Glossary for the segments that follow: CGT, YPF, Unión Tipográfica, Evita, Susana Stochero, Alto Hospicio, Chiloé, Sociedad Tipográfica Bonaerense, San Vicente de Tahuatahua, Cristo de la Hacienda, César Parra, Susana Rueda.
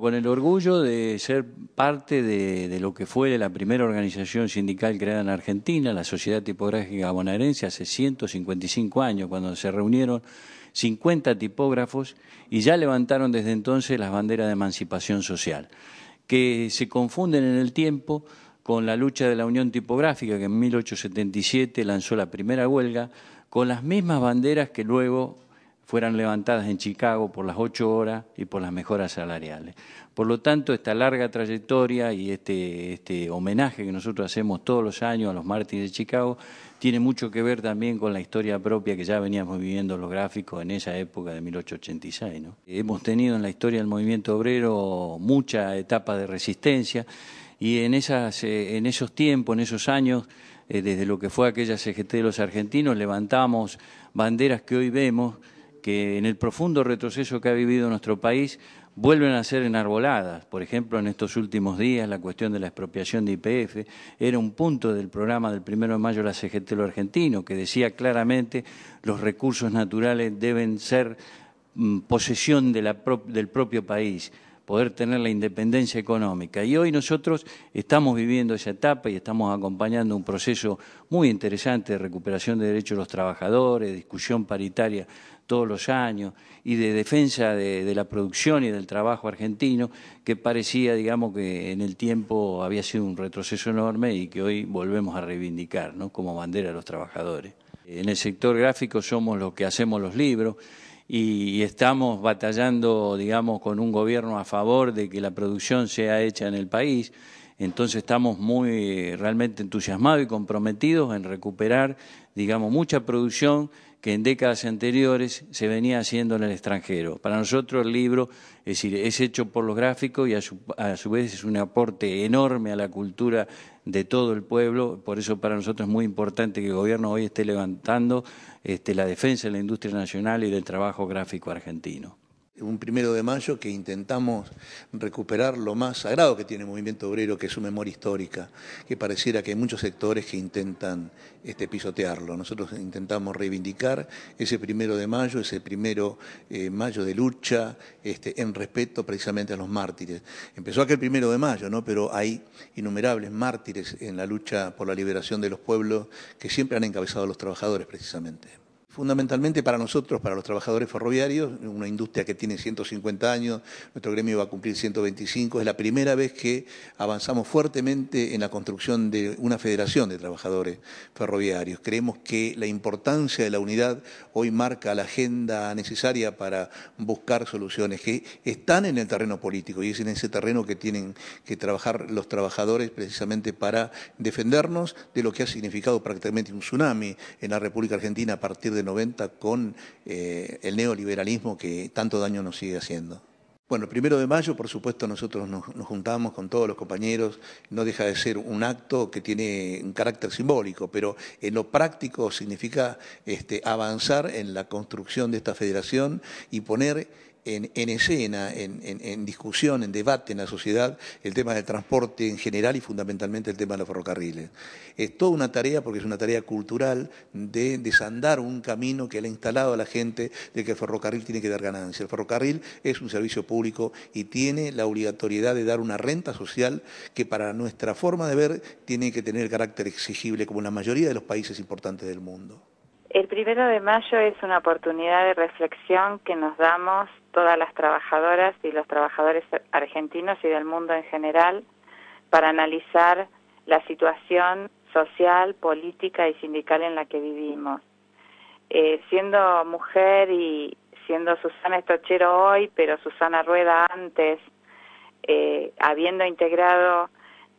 Con el orgullo de ser parte de lo que fue la primera organización sindical creada en Argentina, la Sociedad Tipográfica Bonaerense, hace 155 años, cuando se reunieron 50 tipógrafos y ya levantaron desde entonces las banderas de emancipación social, que se confunden en el tiempo con la lucha de la Unión Tipográfica, que en 1877 lanzó la primera huelga, con las mismas banderas que luego fueran levantadas en Chicago por las 8 horas y por las mejoras salariales. Por lo tanto, esta larga trayectoria y este homenaje que nosotros hacemos todos los años a los mártires de Chicago tiene mucho que ver también con la historia propia que ya veníamos viviendo los gráficos en esa época de 1886, ¿no? Hemos tenido en la historia del movimiento obrero muchas etapas de resistencia y en esos tiempos, en esos años, desde lo que fue aquella CGT de los argentinos, levantamos banderas que hoy vemos que en el profundo retroceso que ha vivido nuestro país vuelven a ser enarboladas. Por ejemplo, en estos últimos días la cuestión de la expropiación de YPF era un punto del programa del 1 de mayo de la CGT Lo Argentino, que decía claramente los recursos naturales deben ser posesión de del propio país, poder tener la independencia económica. Y hoy nosotros estamos viviendo esa etapa y estamos acompañando un proceso muy interesante de recuperación de derechos de los trabajadores, de discusión paritaria todos los años y de defensa de la producción y del trabajo argentino, que parecía, digamos, que en el tiempo había sido un retroceso enorme y que hoy volvemos a reivindicar, ¿no?, como bandera de los trabajadores. En el sector gráfico somos los que hacemos los libros, y estamos batallando, digamos, con un gobierno a favor de que la producción sea hecha en el país. Entonces estamos muy realmente entusiasmados y comprometidos en recuperar, digamos, mucha producción que en décadas anteriores se venía haciendo en el extranjero. Para nosotros el libro es hecho por los gráficos y a su vez es un aporte enorme a la cultura de todo el pueblo. Por eso para nosotros es muy importante que el gobierno hoy esté levantando la defensa de la industria nacional y del trabajo gráfico argentino. Un 1 de mayo que intentamos recuperar lo más sagrado que tiene el movimiento obrero, que es su memoria histórica, que pareciera que hay muchos sectores que intentan pisotearlo. Nosotros intentamos reivindicar ese 1 de mayo, ese 1 de mayo de lucha, en respeto precisamente a los mártires. Empezó aquel 1 de mayo, ¿no?, pero hay innumerables mártires en la lucha por la liberación de los pueblos que siempre han encabezado a los trabajadores precisamente. Fundamentalmente para nosotros, para los trabajadores ferroviarios, una industria que tiene 150 años, nuestro gremio va a cumplir 125, es la primera vez que avanzamos fuertemente en la construcción de una federación de trabajadores ferroviarios. Creemos que la importancia de la unidad hoy marca la agenda necesaria para buscar soluciones que están en el terreno político y es en ese terreno que tienen que trabajar los trabajadores precisamente para defendernos de lo que ha significado prácticamente un tsunami en la República Argentina a partir de 90 con el neoliberalismo que tanto daño nos sigue haciendo. Bueno, el 1 de mayo, por supuesto, nosotros nos juntamos con todos los compañeros, no deja de ser un acto que tiene un carácter simbólico, pero en lo práctico significa avanzar en la construcción de esta federación y poner en escena, en discusión, en debate en la sociedad, el tema del transporte en general y fundamentalmente el tema de los ferrocarriles. Es toda una tarea, porque es una tarea cultural, de desandar un camino que le ha instalado a la gente de que el ferrocarril tiene que dar ganancia. El ferrocarril es un servicio público y tiene la obligatoriedad de dar una renta social que para nuestra forma de ver tiene que tener carácter exigible como en la mayoría de los países importantes del mundo. El 1 de mayo es una oportunidad de reflexión que nos damos todas las trabajadoras y los trabajadores argentinos y del mundo en general para analizar la situación social, política y sindical en la que vivimos. Siendo mujer y siendo Susana Stochero hoy, pero Susana Rueda antes, habiendo integrado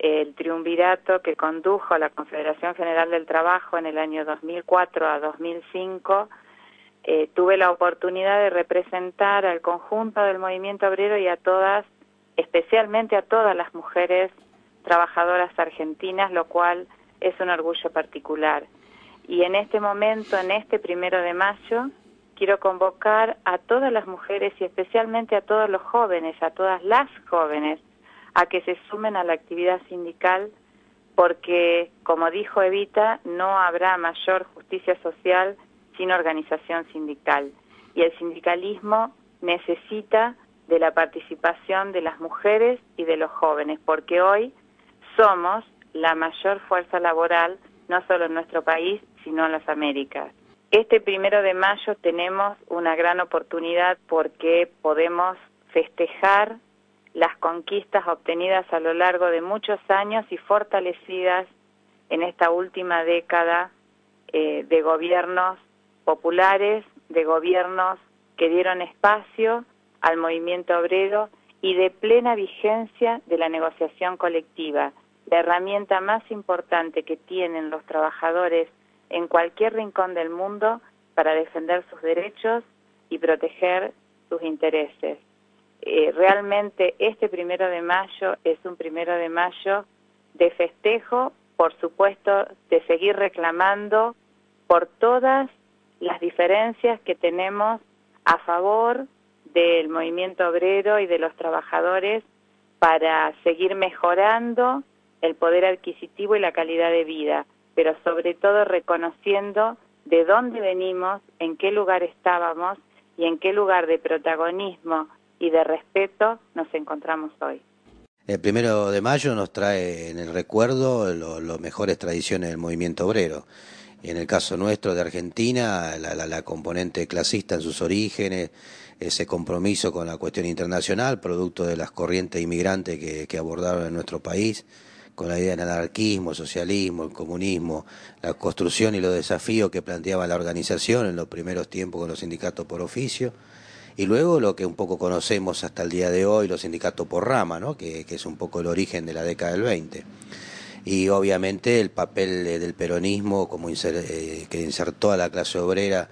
el triunvirato que condujo a la Confederación General del Trabajo en el año 2004 a 2005, tuve la oportunidad de representar al conjunto del movimiento obrero y a todas, especialmente a todas las mujeres trabajadoras argentinas, lo cual es un orgullo particular. Y en este momento, en este 1 de mayo, quiero convocar a todas las mujeres y especialmente a todos los jóvenes, a todas las jóvenes, a que se sumen a la actividad sindical, porque, como dijo Evita, no habrá mayor justicia social sin organización sindical. Y el sindicalismo necesita de la participación de las mujeres y de los jóvenes, porque hoy somos la mayor fuerza laboral, no solo en nuestro país, sino en las Américas. Este 1 de mayo tenemos una gran oportunidad porque podemos festejar las conquistas obtenidas a lo largo de muchos años y fortalecidas en esta última década de gobiernos populares, de gobiernos que dieron espacio al movimiento obrero y de plena vigencia de la negociación colectiva, la herramienta más importante que tienen los trabajadores en cualquier rincón del mundo para defender sus derechos y proteger sus intereses. Realmente este 1 de mayo es un 1 de mayo de festejo, por supuesto, de seguir reclamando por todas las diferencias que tenemos a favor del movimiento obrero y de los trabajadores para seguir mejorando el poder adquisitivo y la calidad de vida, pero sobre todo reconociendo de dónde venimos, en qué lugar estábamos y en qué lugar de protagonismo y de respeto nos encontramos hoy. El 1 de mayo nos trae en el recuerdo las mejores tradiciones del movimiento obrero. En el caso nuestro de Argentina, la componente clasista en sus orígenes, ese compromiso con la cuestión internacional, producto de las corrientes inmigrantes que abordaron en nuestro país, con la idea del anarquismo, el socialismo, el comunismo, la construcción y los desafíos que planteaba la organización en los primeros tiempos con los sindicatos por oficio, y luego lo que un poco conocemos hasta el día de hoy, los sindicatos por rama, ¿no? que es un poco el origen de la década del 20. Y obviamente el papel del peronismo que insertó a la clase obrera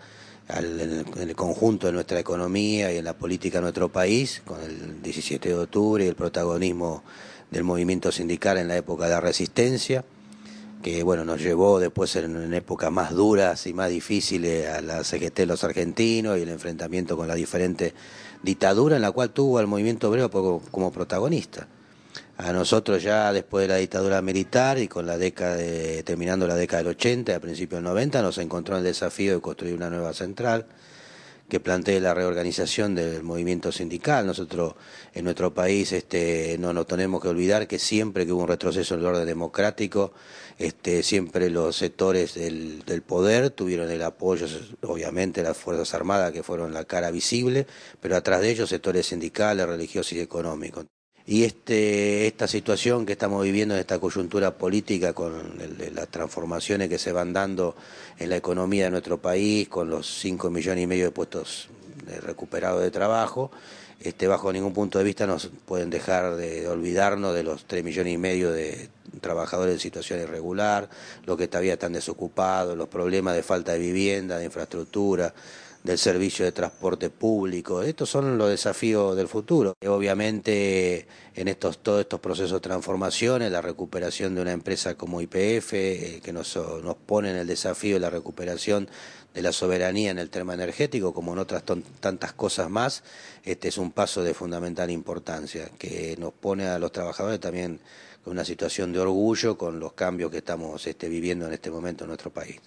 en el conjunto de nuestra economía y en la política de nuestro país, con el 17 de octubre y el protagonismo del movimiento sindical en la época de la resistencia, que bueno, nos llevó después en épocas más duras y más difíciles a la CGT de los argentinos y el enfrentamiento con las diferentes dictaduras en la cual tuvo al movimiento obrero como protagonista. A nosotros ya después de la dictadura militar y con terminando la década del 80 y a principios del 90 nos encontró el desafío de construir una nueva central que plantee la reorganización del movimiento sindical. Nosotros en nuestro país no nos tenemos que olvidar que siempre que hubo un retroceso en el orden democrático, siempre los sectores del poder tuvieron el apoyo, obviamente, de las Fuerzas Armadas, que fueron la cara visible, pero atrás de ellos sectores sindicales, religiosos y económicos. Y esta situación que estamos viviendo en esta coyuntura política con las transformaciones que se van dando en la economía de nuestro país, con los 5 millones y medio de puestos recuperados de trabajo, bajo ningún punto de vista nos pueden dejar de olvidarnos de los 3 millones y medio de trabajadores en situación irregular, los que todavía están desocupados, los problemas de falta de vivienda, de infraestructura, del servicio de transporte público. Estos son los desafíos del futuro. Obviamente en todos estos procesos de transformaciones, la recuperación de una empresa como YPF, que nos pone en el desafío de la recuperación de la soberanía en el tema energético, como en otras tantas cosas más, es un paso de fundamental importancia, que nos pone a los trabajadores también con una situación de orgullo con los cambios que estamos viviendo en este momento en nuestro país.